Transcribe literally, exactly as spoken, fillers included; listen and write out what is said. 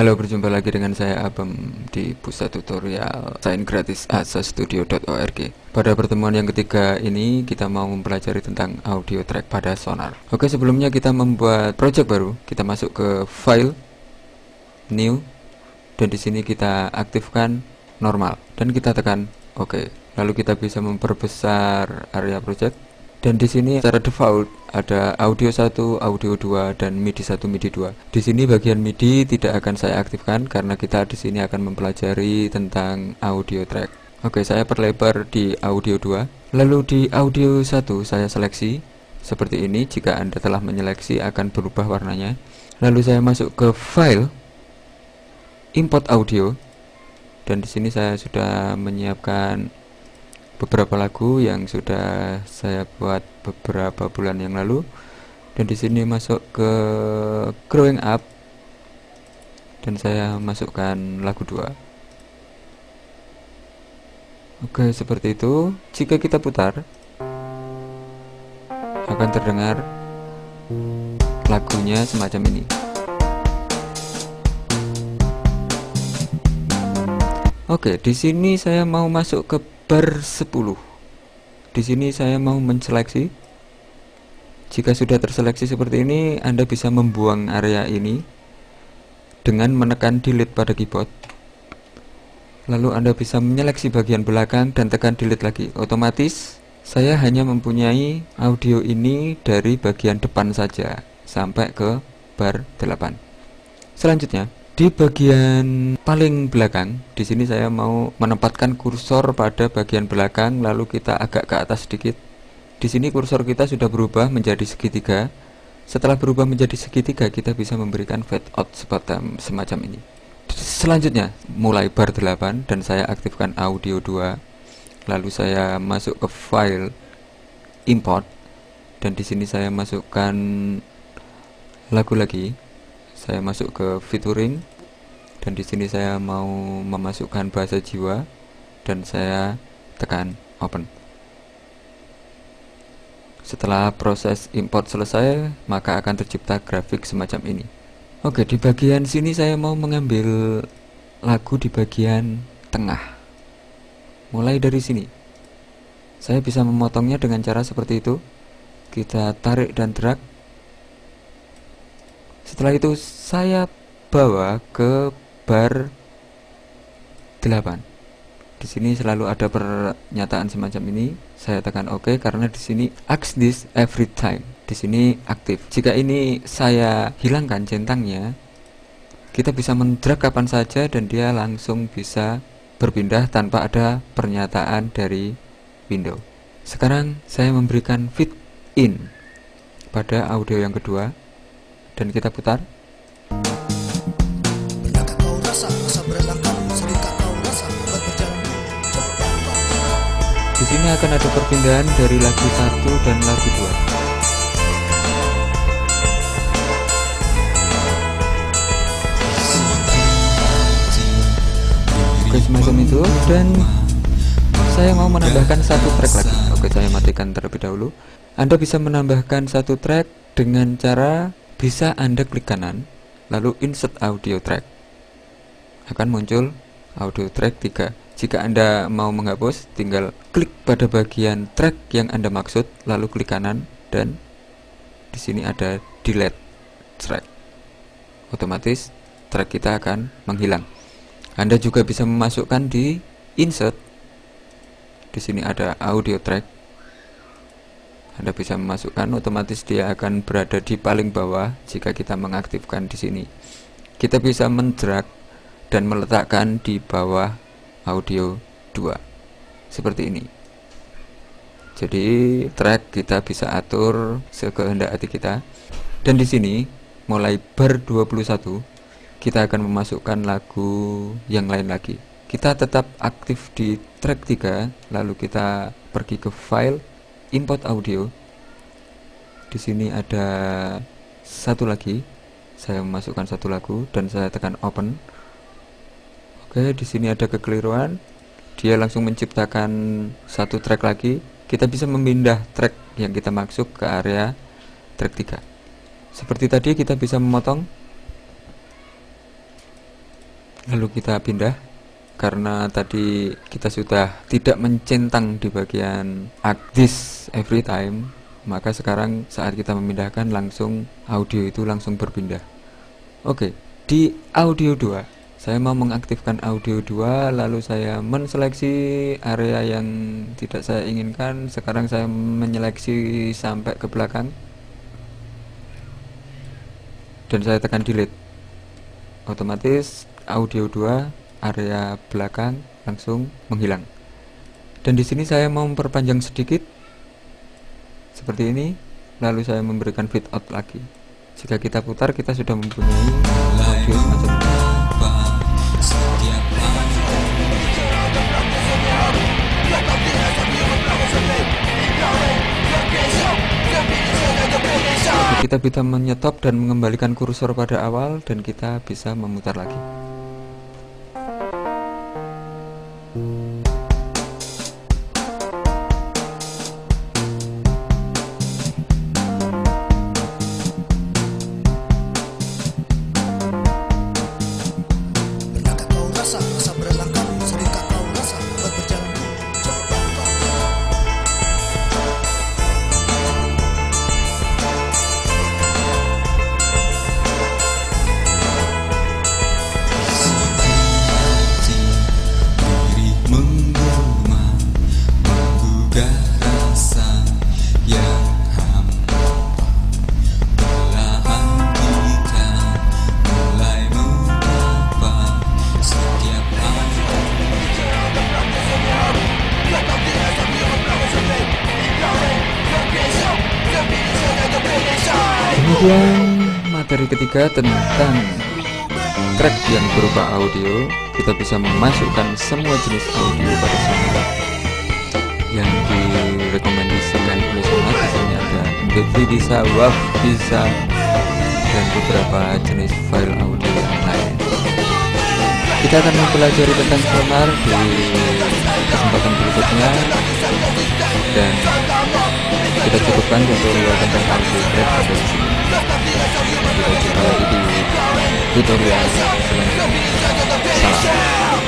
Halo, berjumpa lagi dengan saya Abem di pusat tutorial desain gratis asa studio dot org. Pada pertemuan yang ketiga ini kita mau mempelajari tentang audio track pada Sonar. Oke, sebelumnya kita membuat project baru. Kita masuk ke file, new, dan di sini kita aktifkan normal dan kita tekan oke. Lalu kita bisa memperbesar area project dan di sini secara default ada audio satu, audio dua, dan midi satu, midi dua. Di sini bagian midi tidak akan saya aktifkan karena kita di sini akan mempelajari tentang audio track. Oke, saya perlebar di audio dua. Lalu di audio satu saya seleksi seperti ini. Jika Anda telah menyeleksi akan berubah warnanya. Lalu saya masuk ke file, import audio, dan di sini saya sudah menyiapkan beberapa lagu yang sudah saya buat beberapa bulan yang lalu, dan di sini masuk ke growing up dan saya masukkan lagu dua. Oke, seperti itu. Jika kita putar akan terdengar lagunya semacam ini. Oke, di sini saya mau masuk ke bar sepuluh. Di sini saya mau menseleksi. Jika sudah terseleksi seperti ini, Anda bisa membuang area ini dengan menekan delete pada keyboard. Lalu Anda bisa menyeleksi bagian belakang dan tekan delete lagi. Otomatis saya hanya mempunyai audio ini dari bagian depan saja sampai ke bar delapan. Selanjutnya, di bagian paling belakang, di sini saya mau menempatkan kursor pada bagian belakang, lalu kita agak ke atas sedikit. Di sini kursor kita sudah berubah menjadi segitiga. Setelah berubah menjadi segitiga, kita bisa memberikan fade out semacam ini. Selanjutnya, mulai bar delapan dan saya aktifkan audio dua. Lalu saya masuk ke file, import, dan di sini saya masukkan lagu lagi. Saya masuk ke featuring dan di sini saya mau memasukkan bahasa jiwa dan saya tekan open. Setelah proses import selesai, maka akan tercipta grafik semacam ini. Oke, di bagian sini saya mau mengambil lagu di bagian tengah. Mulai dari sini. Saya bisa memotongnya dengan cara seperti itu. Kita tarik dan drag. Setelah itu saya bawa ke bar delapan. Di sini selalu ada pernyataan semacam ini. Saya tekan oke karena di sini ask this every time. Di sini aktif. Jika ini saya hilangkan centangnya, kita bisa mendrag kapan saja dan dia langsung bisa berpindah tanpa ada pernyataan dari window. Sekarang saya memberikan fit in pada audio yang kedua. Dan kita putar. Di sini akan ada perpindahan dari lagu satu dan lagu dua. Oke, semacam itu. Dan saya mau menambahkan satu track lagi. Oke, saya matikan terlebih dahulu. Anda bisa menambahkan satu track dengan cara bisa Anda klik kanan, lalu insert audio track. Akan muncul audio track tiga. Jika Anda mau menghapus, tinggal klik pada bagian track yang Anda maksud, lalu klik kanan, dan di sini ada delete track. Otomatis track kita akan menghilang. Anda juga bisa memasukkan di insert. Di sini ada audio track. Anda bisa memasukkan, otomatis dia akan berada di paling bawah jika kita mengaktifkan di sini. Kita bisa mendrag dan meletakkan di bawah audio dua. Seperti ini. Jadi, track kita bisa atur sekehendak hati kita. Dan di sini, mulai bar dua puluh satu, kita akan memasukkan lagu yang lain lagi. Kita tetap aktif di track tiga, lalu kita pergi ke file, import audio. Di sini ada satu lagi. Saya memasukkan satu lagu dan saya tekan open. Oke, di sini ada kekeliruan. Dia langsung menciptakan satu track lagi. Kita bisa memindah track yang kita maksud ke area track tiga. Seperti tadi kita bisa memotong. lalu kita pindah, karena tadi kita sudah tidak mencentang di bagian add this every time, maka sekarang saat kita memindahkan langsung audio itu langsung berpindah. Oke, di audio dua saya mau mengaktifkan audio dua, lalu saya menseleksi area yang tidak saya inginkan. Sekarang saya menyeleksi sampai ke belakang dan saya tekan delete, otomatis audio dua area belakang langsung menghilang. Dan di sini saya mau memperpanjang sedikit seperti ini, lalu saya memberikan fade out lagi. Jika kita putar, kita sudah mempunyai audio semacam ini. Kita bisa menyetop dan mengembalikan kursor pada awal, dan kita bisa memutar lagi. Kemudian materi ketiga tentang track yang berupa audio. Kita bisa memasukkan semua jenis audio pada Sonar. Yang direkomendasikan oleh Sonar misalnya ada M P tiga, bisa W A V, bisa dan beberapa jenis file audio yang lain. Kita akan mempelajari tentang Sonar di kesempatan berikutnya, dan kita cukupkan tutorial tentang audio track pada sini. Kita jumpa lagi di tutorial selanjutnya. Salam.